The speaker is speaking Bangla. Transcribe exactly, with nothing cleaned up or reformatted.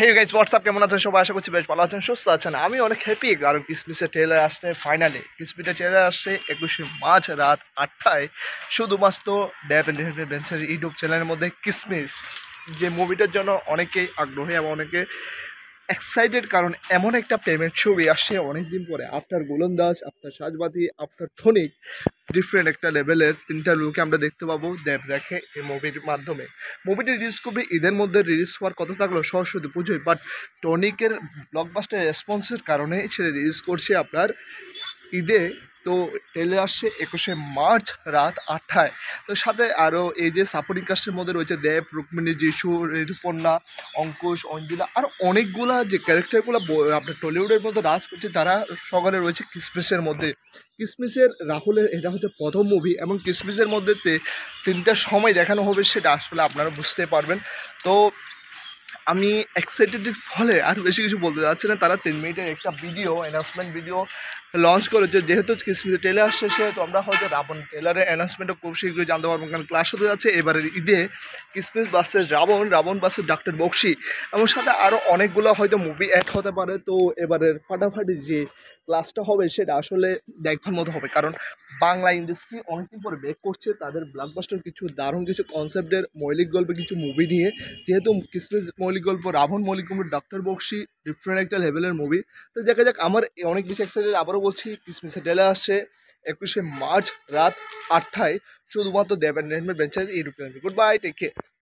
হেই গাইস হোয়াটসঅ্যাপ, কেমন আছেন সবাই? আশা করছি বেশ ভালো আছেন, সুস্থ আছেন। আমি অনেক হ্যাপি, কারণ কিশমিশের ট্রেলার আসছে ফাইনালি। কিশমিশের ট্রেলার আসছে একুশে মার্চ রাত আটটায় শুধুমাত্র ডেভ এন্ড বেঞ্চের ইউটিউব চ্যানেলের মধ্যে। কিশমিশ যে মুভিটার জন্য অনেকেই আগ্রহী এবং অনেকে এক্সাইটেড, কারণ এমন একটা প্রেমের ছবি আসছে অনেকদিন পরে। আপনার গোলন্দাজ, আপনার সাজবাতি, আপনার টনিক, ডিফারেন্ট একটা লেভেলের তিনটা লুকে আমরা দেখতে পাবো দেব দেখে এই মুভির মাধ্যমে। মুভিটি রিলিজ করবে ঈদের মধ্যে, রিলিজ হওয়ার কথা থাকলো সরস্বতী পুজোয়, বাট টনিকের ব্লকবাস্টার রেসপন্সের কারণে সেটা রিলিজ করছে আপনার ঈদে। তো ট্রেলার আসছে একুশে মার্চ রাত আটটায়। তো সাথে আরও এই যে সাপোর্টিং কাস্টের মধ্যে রয়েছে দেব, রুকমিনি, যিশু, ঋতুপর্ণা, অঙ্কুশ, অঞ্জিলা আর অনেকগুলা যে ক্যারেক্টারগুলো আপনার টলিউডের মধ্যে রাজ করছে তারা সকলে রয়েছে কিশমিশের মধ্যে। কিশমিশের রাহুলের এটা হচ্ছে প্রথম মুভি এবং কিশমিশের মধ্যে তিনটা সময় দেখানো হবে, সেটা আসলে আপনারা বুঝতে পারবেন। তো আমি এক্সাইটেড ফলে আর বেশি কিছু বলতে চাচ্ছি না। তারা তিন মিনিটের একটা ভিডিও, অ্যানাউন্সমেন্ট ভিডিও লঞ্চ করেছে। যেহেতু কিশমিশের ট্রেলার আসছে, সেহেতু আমরা হয়তো রাবণ ট্রেলারের অ্যানাউন্সমেন্টও খুব শীঘ্রই জানতে পারবো, কারণ ক্লাস হতে যাচ্ছে এবারের ঈদে। কিশমিশ বাসের রাবণ, রাবণ বাসের ডাক্তার বক্সি এবং সাথে আরও অনেকগুলো হয়তো মুভি অ্যাড হতে পারে। তো এবারের ফাটাফাটি যে ক্লাসটা হবে সেটা আসলে দেখবার মতো হবে, কারণ বাংলা ইন্ডাস্ট্রি অনেকদিন পরে ব্রেক করছে তাদের ব্লকবাস্টার কিছু দারুণ কিছু কনসেপ্টের মৌলিক গল্পে কিছু মুভি নিয়ে। যেহেতু কিশমিশ মৌলিক গল্প, রাবণ মৌলিক গল্প, ডক্টর বক্সি ডিফারেন্ট একটা লেভেলের মুভি। তো দেখা যাক, আমার অনেক বেশি এক্সাইটেড। আবারও বলছি, কিশমিশের ট্রেলার আসছে একুশে মার্চ রাত আটটায় শুধুমাত্র দেব এন্টারটেইনমেন্ট বেঞ্চের YouTube channel. Good bye, take care.